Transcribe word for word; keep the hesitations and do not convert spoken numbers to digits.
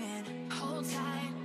in. Hold tight.